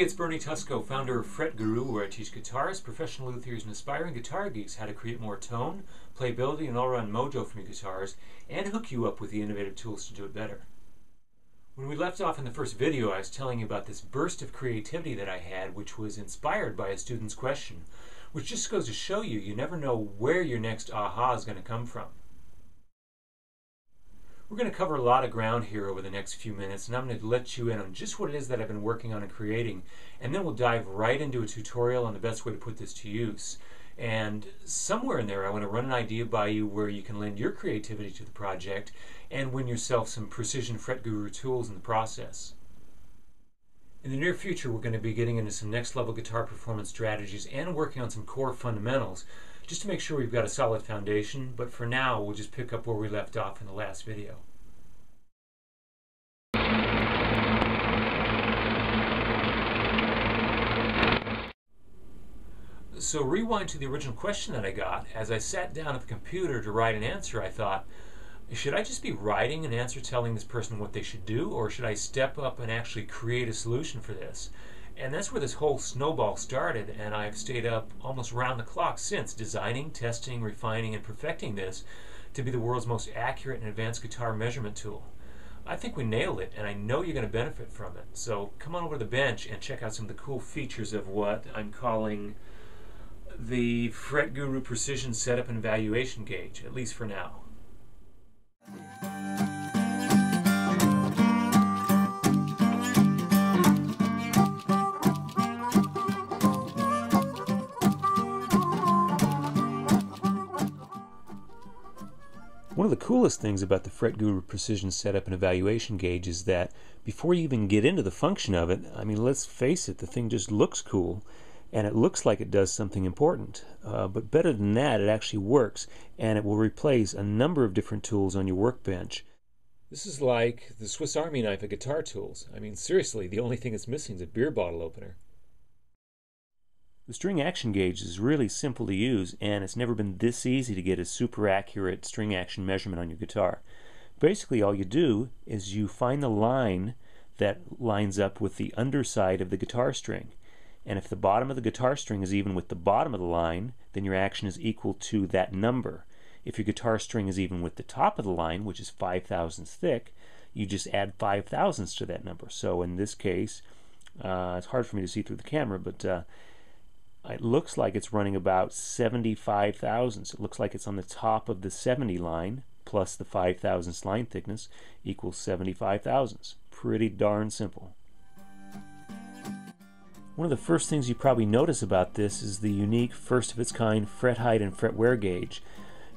Hey, it's Bernie Tusko, founder of Fret Guru, where I teach guitarists, professional luthiers, and aspiring guitar geeks how to create more tone, playability, and all-around mojo from your guitars, and hook you up with the innovative tools to do it better. When we left off in the first video, I was telling you about this burst of creativity that I had, which was inspired by a student's question, which just goes to show you, you never know where your next aha is going to come from. We're going to cover a lot of ground here over the next few minutes, and I'm going to let you in on just what it is that I've been working on and creating, and then we'll dive right into a tutorial on the best way to put this to use. And somewhere in there, I want to run an idea by you where you can lend your creativity to the project and win yourself some precision Fret Guru tools in the process. In the near future, we're going to be getting into some next level guitar performance strategies and working on some core fundamentals, just to make sure we've got a solid foundation, but for now we'll just pick up where we left off in the last video. So rewind to the original question that I got. As I sat down at the computer to write an answer, I thought, should I just be writing an answer telling this person what they should do, or should I step up and actually create a solution for this? And that's where this whole snowball started, and I've stayed up almost round the clock since, designing, testing, refining, and perfecting this to be the world's most accurate and advanced guitar measurement tool. I think we nailed it, and I know you're going to benefit from it. So come on over to the bench and check out some of the cool features of what I'm calling the Fret Guru Precision Setup and Evaluation Gauge, at least for now. One of the coolest things about the Fret Guru Precision Setup and Evaluation Gauge is that before you even get into the function of it, I mean, let's face it, the thing just looks cool, and it looks like it does something important. But better than that, it actually works, and it will replace a number of different tools on your workbench. This is like the Swiss Army knife of guitar tools. I mean, seriously, the only thing it's missing is a beer bottle opener. The string action gauge is really simple to use, and it's never been this easy to get a super accurate string action measurement on your guitar. Basically, all you do is you find the line that lines up with the underside of the guitar string. And if the bottom of the guitar string is even with the bottom of the line, then your action is equal to that number. If your guitar string is even with the top of the line, which is 5 thousandths thick, you just add 5 thousandths to that number. So in this case, it's hard for me to see through the camera, but it looks like it's running about 75 thousandths. It looks like it's on the top of the 70 line plus the 5 thousandths line thickness equals 75 thousandths. Pretty darn simple. One of the first things you probably notice about this is the unique first of its kind fret height and fret wear gauge.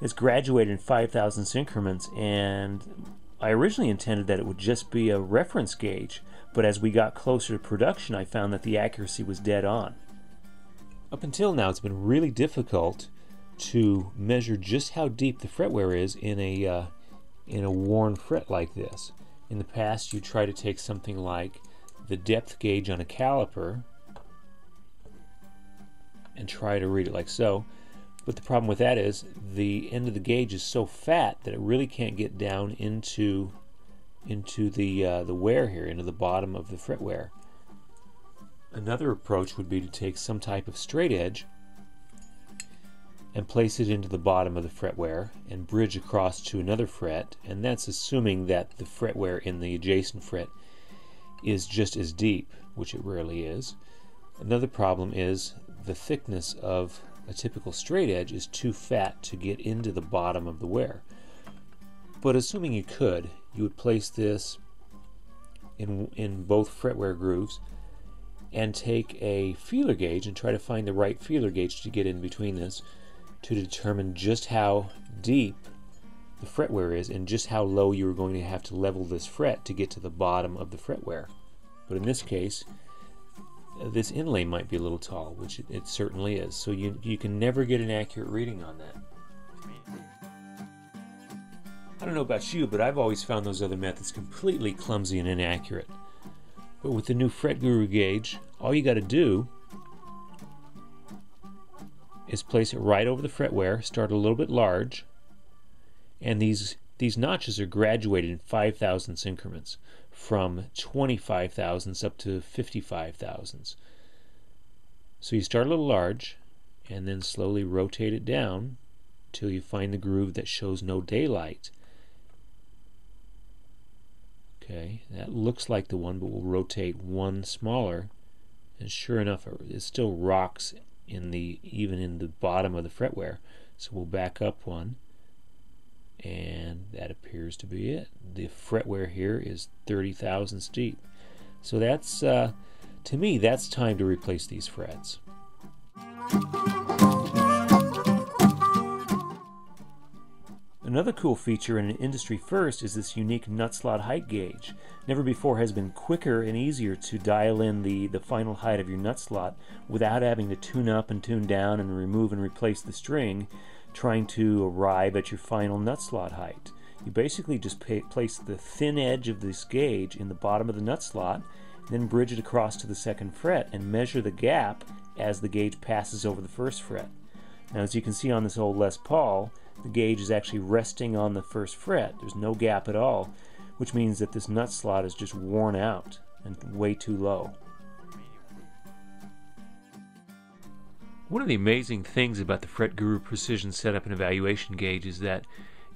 It's graduated in 5 thousandths increments, and I originally intended that it would just be a reference gauge, but as we got closer to production, I found that the accuracy was dead on. Up until now, it's been really difficult to measure just how deep the fret wear is in a worn fret like this. In the past, you try to take something like the depth gauge on a caliper and try to read it like so, but the problem with that is the end of the gauge is so fat that it really can't get down into the wear here, into the bottom of the fret wear. Another approach would be to take some type of straight edge and place it into the bottom of the fret wear and bridge across to another fret, and that's assuming that the fret wear in the adjacent fret is just as deep, which it rarely is. Another problem is the thickness of a typical straight edge is too fat to get into the bottom of the wear. But assuming you could, you would place this in both fret wear grooves and take a feeler gauge and try to find the right feeler gauge to get in between this to determine just how deep the fret wear is and just how low you're going to have to level this fret to get to the bottom of the fret wear. But in this case, this inlay might be a little tall, which it certainly is, so you can never get an accurate reading on that. I don't know about you, but I've always found those other methods completely clumsy and inaccurate. But with the new Fret Guru gauge, all you got to do is place it right over the fret wear, start a little bit large, and these notches are graduated in 5 thousandths increments. from 25 thousandths up to 55 thousandths. So you start a little large and then slowly rotate it down till you find the groove that shows no daylight. Okay, that looks like the one, but we'll rotate one smaller, and sure enough it still rocks in the even in the bottom of the fretware. So we'll back up one, and that appears to be it. The fretware here is 30 thousandths deep. So that's, to me, that's time to replace these frets. Another cool feature in an industry first is this unique nut slot height gauge. Never before has been quicker and easier to dial in the final height of your nut slot without having to tune up and tune down and remove and replace the string trying to arrive at your final nut slot height. You basically just place the thin edge of this gauge in the bottom of the nut slot, then bridge it across to the second fret and measure the gap as the gauge passes over the first fret. Now, as you can see on this old Les Paul, the gauge is actually resting on the first fret. There's no gap at all, which means that this nut slot is just worn out and way too low. One of the amazing things about the Fret Guru Precision Setup and Evaluation Gauge is that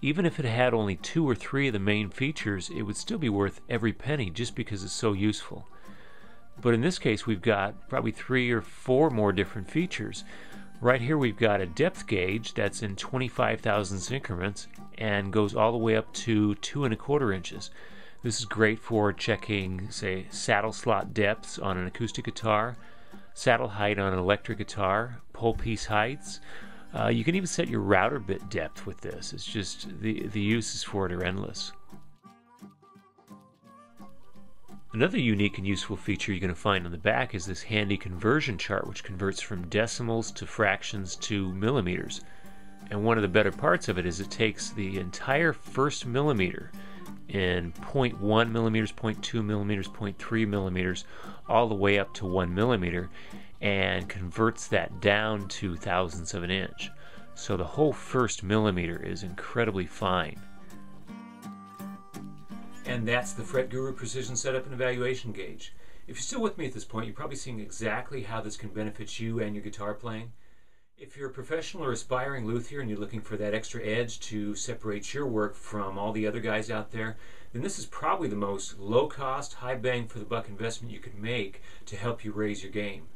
even if it had only 2 or 3 of the main features, it would still be worth every penny just because it's so useful. But in this case, we've got probably 3 or 4 more different features. Right here we've got a depth gauge that's in 25 thousandths increments and goes all the way up to 2¼ inches. This is great for checking, say, saddle slot depths on an acoustic guitar, saddle height on an electric guitar, pole piece heights. You can even set your router bit depth with this. It's just the uses for it are endless. Another unique and useful feature you're going to find on the back is this handy conversion chart, which converts from decimals to fractions to millimeters. And one of the better parts of it is it takes the entire first millimeter in 0.1 millimeters, 0.2 millimeters, 0.3 millimeters, all the way up to 1 millimeter, and converts that down to thousandths of an inch. So the whole first millimeter is incredibly fine. And that's the Fret Guru Precision Setup and Evaluation Gauge. If you're still with me at this point, you're probably seeing exactly how this can benefit you and your guitar playing. If you're a professional or aspiring luthier and you're looking for that extra edge to separate your work from all the other guys out there, then this is probably the most low-cost, high-bang-for-the-buck investment you could make to help you raise your game.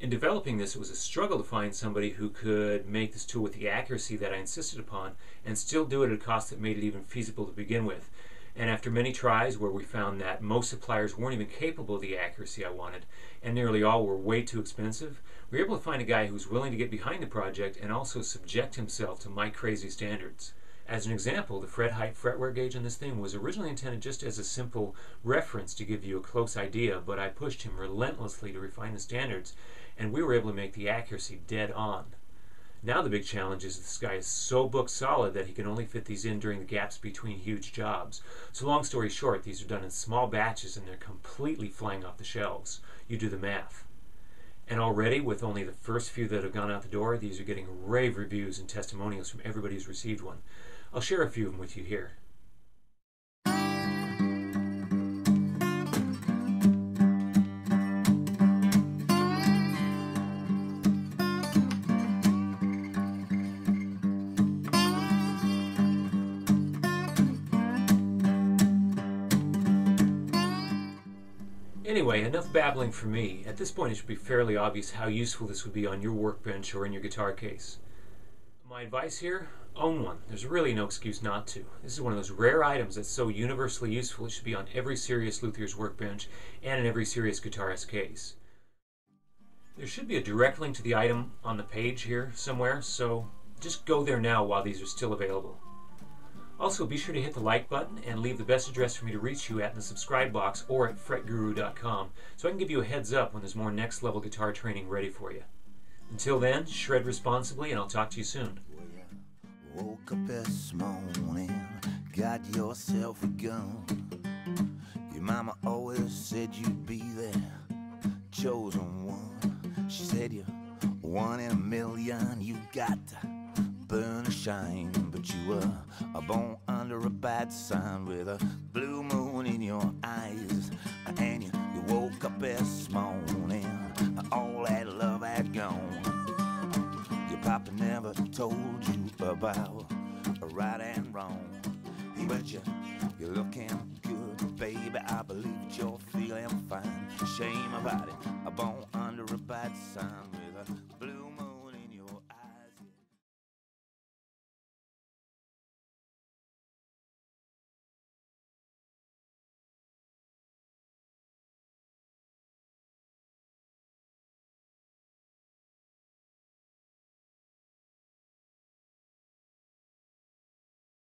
In developing this, it was a struggle to find somebody who could make this tool with the accuracy that I insisted upon and still do it at a cost that made it even feasible to begin with. And after many tries where we found that most suppliers weren't even capable of the accuracy I wanted, and nearly all were way too expensive, we were able to find a guy who was willing to get behind the project and also subject himself to my crazy standards. As an example, the fret height fretware gauge on this thing was originally intended just as a simple reference to give you a close idea, but I pushed him relentlessly to refine the standards, and we were able to make the accuracy dead on. Now the big challenge is this guy is so book solid that he can only fit these in during the gaps between huge jobs. So long story short, these are done in small batches and they're completely flying off the shelves. You do the math. And already, with only the first few that have gone out the door, these are getting rave reviews and testimonials from everybody who's received one. I'll share a few of them with you here. Anyway, enough babbling for me. At this point, it should be fairly obvious how useful this would be on your workbench or in your guitar case. My advice here, own one. There's really no excuse not to. This is one of those rare items that's so universally useful it should be on every serious luthier's workbench and in every serious guitarist's case. There should be a direct link to the item on the page here somewhere, so just go there now while these are still available. Also, be sure to hit the like button and leave the best address for me to reach you at in the subscribe box or at fretguru.com so I can give you a heads up when there's more next level guitar training ready for you. Until then, shred responsibly and I'll talk to you soon. Well, woke up this morning, got yourself a gun. Your mama always said you'd be there, chosen one. She said you're 1 in a million, you got to burn or shine, but you were born under a bad sign with a blue moon in your eyes. And you woke up this morning, all that love had gone. Your papa never told you about right and wrong, but you're looking good, baby. I believe you're feeling fine. Shame about it, born under a bad sign.